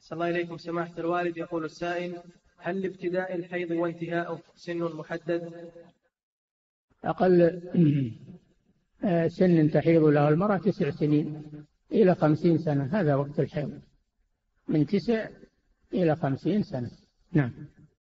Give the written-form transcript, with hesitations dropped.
أحسن الله إليكم سماحة الوالد. يقول السائل: هل ابتداء الحيض وانتهاءه سن محدد؟ أقل سن تحيض له المرأة 9 سنين إلى 50 سنة، هذا وقت الحيض، من 9 إلى 50 سنة. نعم.